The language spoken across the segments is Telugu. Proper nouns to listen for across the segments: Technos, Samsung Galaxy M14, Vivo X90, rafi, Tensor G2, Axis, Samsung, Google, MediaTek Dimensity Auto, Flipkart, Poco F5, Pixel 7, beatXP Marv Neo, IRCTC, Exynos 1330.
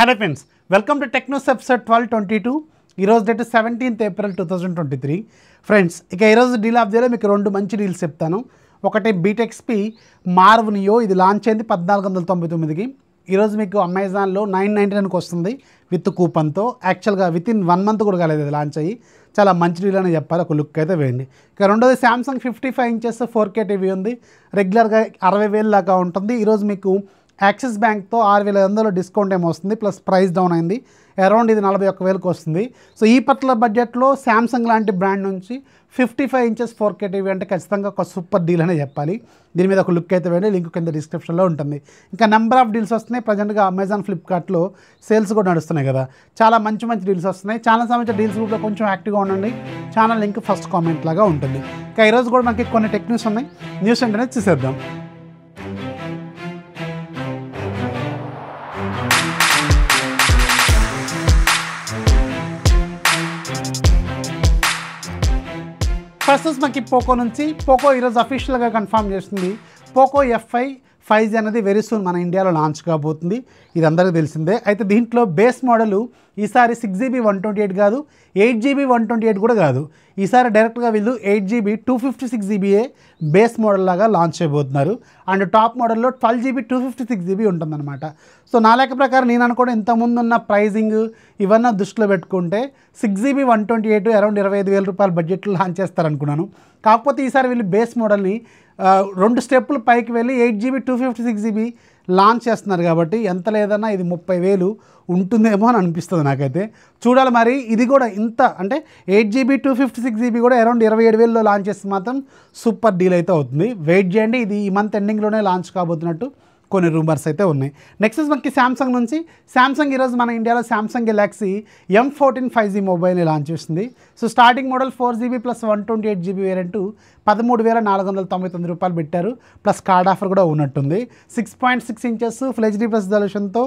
Hello friends, welcome to Technos episode 1222. Ee roju date 17th April 2023. Friends, ika ee roju deal update lo meeku rendu manchi deals cheptanu. Okate beatXP Marv Neo idi launch ayindi 1499 ki. Ee roju meeku Amazon lo 999 ki vastundi with coupon tho. Actually ga within 1 month kuda galedi idi launch ayi. Chala manchi deal ani cheppali, oka look aithe veyandi. Ika rendodi Samsung 55 inches 4K TV undi. Regular ga 60000 laga untundi. Ee roju meeku Axis bank to 6,500 discount em ostundi plus price down ayindi around idi 41,000 ku ostundi. So ee particular budget lo Samsung lanti brand nunchi 55 inches 4K TV ante kachithanga oka super deal ane cheppali. Deeni meeda oka look aithe veyandi, link kinda description lo untundi. Inka number of deals vastunnayi present ga Amazon Flipkart lo sales kuda nadustunayi kada. Chaala manchi manchi deals vastunnayi. Channel samancha deals group lo koncham active ga undandi. Channel link first comment laga untundi. Inka ee roju kuda manaki konni tech news unnayi. News entane chuseddam. First is maki Poco nunchi. Poco is official ga confirm chestundi. Poco F5 5G అనేది వెరీ సూన్ మన ఇండియాలో లాంచ్ కాబోతుంది. ఇది అందరికీ తెలిసిందే. అయితే దీంట్లో బేస్ మోడల్ ఈసారి 6GB 128 కాదు, 8GB 128 కూడా కాదు. ఈసారి డైరెక్ట్గా వీళ్ళు 8GB 256GBఏ బేస్ మోడల్ లాగా లాంచ్ చేయబోతున్నారు. అండ్ టాప్ మోడల్లో 12GB 256GB ఉంటుందన్నమాట. సో నా లెక్క ప్రకారం నేను అనుకోవడం ఇంతకుముందు ఉన్న ప్రైజింగ్ ఇవన్నీ దృష్టిలో పెట్టుకుంటే 6GB 128 అరౌండ్ 25,000 రూపాయల బడ్జెట్లో లాంచ్ చేస్తారనుకున్నాను. కాకపోతే ఈసారి వీళ్ళు బేస్ మోడల్ని 2 స్టెప్పులు పైకి వెళ్ళి 8GB 256GB లాంచ్ చేస్తున్నారు కాబట్టి ఎంత లేదన్నా ఇది 30,000 ఉంటుందేమో అని అనిపిస్తుంది నాకైతే. చూడాలి మరి ఇది కూడా ఇంత అంటే 8GB 256GB కూడా అరౌండ్ 27,000లో లాంచ్ చేస్తే మాత్రం సూపర్ డీల్ అయితే అవుతుంది. వెయిట్ చేయండి, ఇది ఈ మంత్ ఎండింగ్లోనే లాంచ్ కాబోతున్నట్టు కొన్ని రూమర్స్ అయితే ఉన్నాయి. నెక్స్ట్ మనకి శాంసంగ్ నుంచి. శాంసంగ్ ఈరోజు మన ఇండియాలో శాంసంగ్ గెలాక్సీ M14 5G మొబైల్ని లాంచ్ చేస్తుంది. So starting model 4GB + 128GB variant 13,499 రూపాయలు పెట్టారు. ప్లస్ కార్డ్ ఆఫర్ కూడా ఉన్నట్టుంది. 6.6 ఇంచెస్ ఫ్లెజ్ రిఫ్రెష్ రెజల్యూషన్తో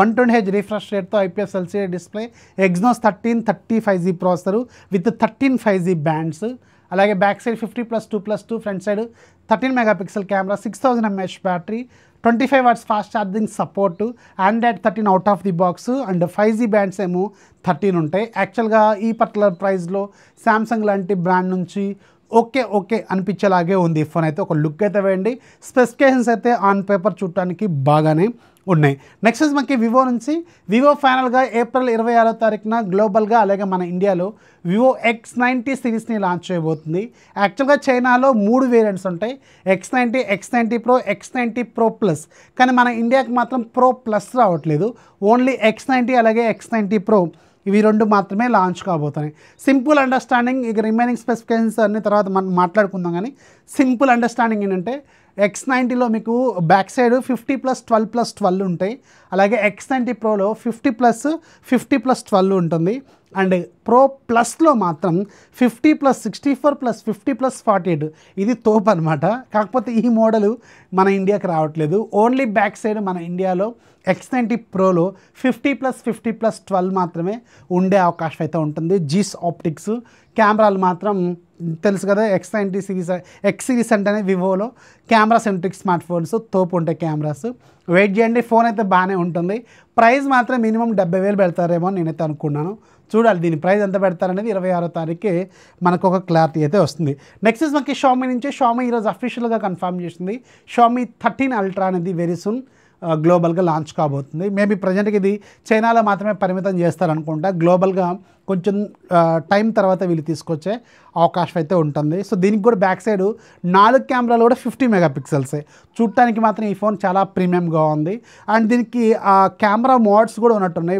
120Hz రిఫ్రెష్ రేట్తో IPS LCD display, Exynos 1330 5G processor with 13 5G bands, అలాగే back side 50+2+2, front side 13 MP camera, 6000 mAh battery, 25W fast charging support, Android 13 out of the box, and 5G bands ఏమో 13 ఉంటాయి. యాక్చువల్గా ఈ పర్టికులర్ ప్రైస్లో శాంసంగ్ లాంటి బ్రాండ్ నుంచి ఓకే అనిపించేలాగే ఉంది ఈ ఫోన్ అయితే. ఒక లుక్ అయితే వేయండి. స్పెసిఫికేషన్స్ అయితే ఆన్ పేపర్ చూడటానికి బాగానే ఉన్నాయి. నెక్స్ట్ మనకి వివో నుంచి. వివో ఫైనల్గా ఏప్రిల్ 26వ తారీఖున గ్లోబల్గా అలాగే మన ఇండియాలో వివో X90 సిరీస్ని లాంచ్ చేయబోతుంది. యాక్చువల్గా చైనాలో 3 వేరియంట్స్ ఉంటాయి, X90, X90 Pro, X90 Pro+. కానీ మన ఇండియాకి మాత్రం Pro+ రావట్లేదు, ఓన్లీ X90 అలాగే X90 Pro ఇవి 2 మాత్రమే లాంచ్ కాబోతున్నాయి. సింపుల్ అండర్స్టాండింగ్, ఇక రిమైనింగ్ స్పెసిఫికేషన్స్ అన్ని తర్వాత మనం మాట్లాడుకుందాం. కానీ సింపుల్ అండర్స్టాండింగ్ ఏంటంటే X90లో మీకు బ్యాక్ సైడ్ 50+12+12 ఉంటాయి, అలాగే X90 Proలో 50+50+12 ఉంటుంది, అండ్ Pro+లో మాత్రం 50+64+50+48. ఇది తోపు అనమాట. కాకపోతే ఈ మోడలు మన ఇండియాకి రావట్లేదు, ఓన్లీ బ్యాక్ సైడ్ మన ఇండియాలో X90 Proలో 50+50+12 మాత్రమే ఉండే అవకాశం అయితే ఉంటుంది. జీస్ ఆప్టిక్స్ కెమెరాలు మాత్రం తెలుసు కదా, X సిరీస్ అంటేనే వివోలో కెమెరా సెంట్రిక్ స్మార్ట్ ఫోన్స్ తోపు ఉంటాయి కెమెరాస్. వెయిట్ చేయండి, ఫోన్ అయితే బాగానే ఉంటుంది. ప్రైస్ మాత్రం మినిమం 70,000 పెడతారేమో అని నేనైతే అనుకున్నాను. చూడాలి దీని ప్రైస్ ఎంత పెడతారనేది 26వ తారీఖుకే మనకు ఒక క్లారిటీ అయితే వస్తుంది. నెక్స్ట్ మనకి షామీ నుంచి. షామీ ఈరోజు అఫీషియల్గా కన్ఫర్మ్ చేసింది షామీ 13 అల్ట్రా అనేది వెరీ సూన్ గ్లోబల్గా లాంచ్ కాబోతుంది. మేబీ ప్రజెంట్కి ఇది చైనాలో మాత్రమే పరిమితం చేస్తారనుకుంటా, గ్లోబల్గా కొంచెం టైం తర్వాత వీళ్ళు తీసుకొచ్చే అవకాశం అయితే ఉంటుంది. సో దీనికి కూడా బ్యాక్ సైడ్ 4 కెమెరాలు కూడా 50 MP. చూడటానికి మాత్రం ఈ ఫోన్ చాలా ప్రీమియంగా ఉంది. అండ్ దీనికి కెమెరా మోడ్స్ కూడా ఉన్నట్టున్నాయి,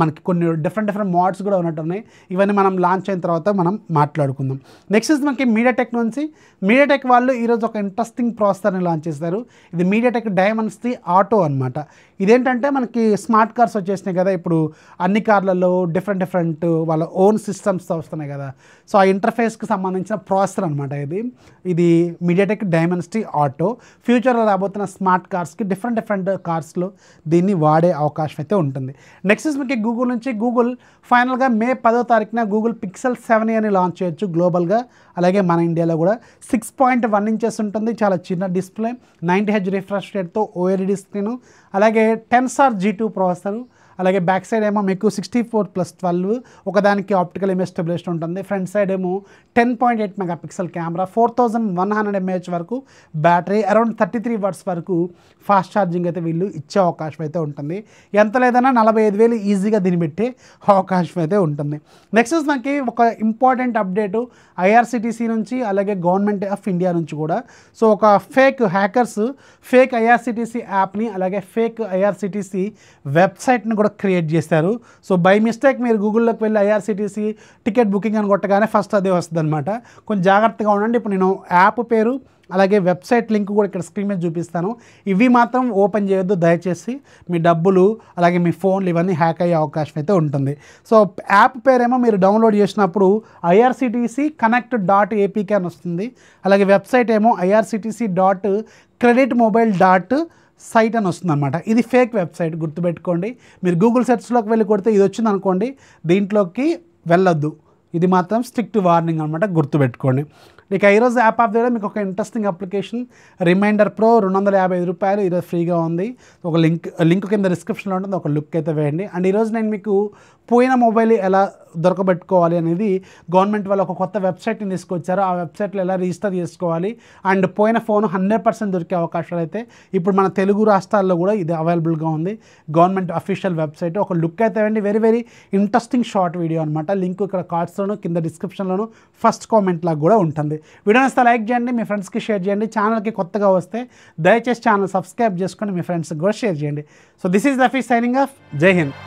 మనకి కొన్ని డిఫరెంట్ మోడ్స్ కూడా ఉన్నట్టున్నాయి. ఇవన్నీ మనం లాంచ్ అయిన తర్వాత మనం మాట్లాడుకుందాం. నెక్స్ట్ మనకి మీడియాటెక్ నుంచి. మీడియాటెక్ వాళ్ళు ఈరోజు ఒక ఇంట్రెస్టింగ్ ప్రాసెసర్ని లాంచ్ చేస్తారు. ఇది మీడియాటెక్ డైమెన్సిటీ ఆటో అనమాట. ఇదేంటంటే మనకి స్మార్ట్ కార్స్ వచ్చేసినాయి కదా, ఇప్పుడు అన్ని కార్లలో డిఫరెంట్ వాళ్ళ ఓన్ సిస్టమ్స్తో వస్తున్నాయి కదా. సో ఆ ఇంటర్ఫేస్కి సంబంధించిన ప్రాసెసర్ అనమాట ఇది మీడియాటెక్ డైమెన్సిటీ ఆటో. ఫ్యూచర్లో రాబోతున్న స్మార్ట్ కార్స్కి డిఫరెంట్ కార్స్లో దీన్ని వాడే అవకాశం అయితే ఉంటుంది. నెక్స్ట్ మనకి గూగుల్ నుంచి. గూగుల్ ఫైనల్గా మే 10వ తారీఖున గూగుల్ Pixel 7 అని లాంచ్ చేయొచ్చు గ్లోబల్గా, అలాగే మన ఇండియాలో కూడా 6.1 ఇంచెస్ ఉంటుంది, చాలా చిన్న డిస్ప్లే, 90Hz రిఫ్రెష్ రేట్తో OLED స్క్రీను, అలాగే Tensor G2 ప్రాసెసరు, అలాగే బ్యాక్ సైడ్ ఏమో మీకు 64+12 ఒకదానికి ఆప్టికల్ ఇమేజ్ స్టెబిలైజేషన్ ఉంటుంది. ఫ్రంట్ సైడ్ ఏమో 10.8 మెగాపిక్సెల్ కెమెరా, 4100 mAh వరకు బ్యాటరీ, అరౌండ్ 33 వాట్స్ వరకు ఫాస్ట్ ఛార్జింగ్ అయితే వీళ్ళు ఇచ్చే అవకాశం అయితే ఉంటుంది. ఎంత లేదన్నా 45,000 ఈజీగా దీన్ని పెట్టే అవకాశం అయితే ఉంటుంది. నెక్స్ట్ మనకి ఒక ఇంపార్టెంట్ అప్డేటు IRCTC నుంచి అలాగే గవర్నమెంట్ ఆఫ్ ఇండియా నుంచి కూడా. సో ఒక ఫేక్ హ్యాకర్స్ ఫేక్ IRCTC యాప్ని అలాగే ఫేక్ IRCTC వెబ్సైట్ని కూడా క్రియేట్ చేశారు. సో బై మిస్టేక్ మీరు గూగుల్లోకి వెళ్ళి IRCTC టికెట్ బుకింగ్ అని కొట్టగానే ఫస్ట్ అదే వస్తుంది అనమాట. కొంచెం జాగ్రత్తగా ఉండండి. ఇప్పుడు నేను యాప్ పేరు అలాగే వెబ్సైట్ లింక్ కూడా ఇక్కడ స్క్రీన్ మీద చూపిస్తాను. ఇవి మాత్రం ఓపెన్ చేయొద్దు దయచేసి, మీ డబ్బులు అలాగే మీ ఫోన్లు ఇవన్నీ హ్యాక్ అయ్యే అవకాశం అయితే ఉంటుంది. సో యాప్ పేరేమో మీరు డౌన్లోడ్ చేసినప్పుడు IRCTC connect.apk అని వస్తుంది. అలాగే వెబ్సైట్ ఏమో IRCTC.creditmobile.site అని వస్తుంది అనమాట. ఇది ఫేక్ వెబ్సైట్ గుర్తుపెట్టుకోండి. మీరు గూగుల్ సెర్చ్లోకి వెళ్ళి కొడితే ఇది వచ్చింది అనుకోండి, దీంట్లోకి వెళ్ళొద్దు. ఇది మాత్రం స్ట్రిక్ట్ వార్నింగ్ అనమాట, గుర్తుపెట్టుకోండి. ఇక ఈరోజు యాప్ ఆఫ్ దగ్గర మీకు ఒక ఇంట్రెస్టింగ్ అప్లికేషన్ రిమైండర్ ప్రో ₹255 ఈరోజు ఫ్రీగా ఉంది. ఒక లింక్ కింద డిస్క్రిప్షన్లో ఉంటుంది, ఒక లుక్ అయితే వేయండి. అండ్ ఈరోజు నేను మీకు పోయిన మొబైల్ ఎలా దొరకబెట్టుకోవాలి అనేది గవర్నమెంట్ వాళ్ళు ఒక కొత్త వెబ్సైట్ని తీసుకొచ్చారు. ఆ వెబ్సైట్లో ఎలా రిజిస్టర్ చేసుకోవాలి అండ్ పోయిన ఫోన్ 100% దొరికే అవకాశాలు అయితే ఇప్పుడు మన తెలుగు రాష్ట్రాల్లో కూడా ఇది అవైలబుల్గా ఉంది. గవర్నమెంట్ అఫీషియల్ వెబ్సైట్ ఒక లుక్ అయితే వేయండి. Very very interesting short video అనమాట. లింక్ ఇక్కడ కార్డ్స్లోను కింద డిస్క్రిప్షన్లోను ఫస్ట్ కామెంట్ లాగా కూడా ఉంటుంది. వీడియో నచ్చితే లైక్ చేయండి, మీ ఫ్రెండ్స్కి షేర్ చేయండి. ఛానల్కి కొత్తగా వస్తే దయచేసి ఛానల్ సబ్స్క్రైబ్ చేసుకొని మీ ఫ్రెండ్స్కి కూడా షేర్ చేయండి. So this is Rafi signing off. జై హింద్.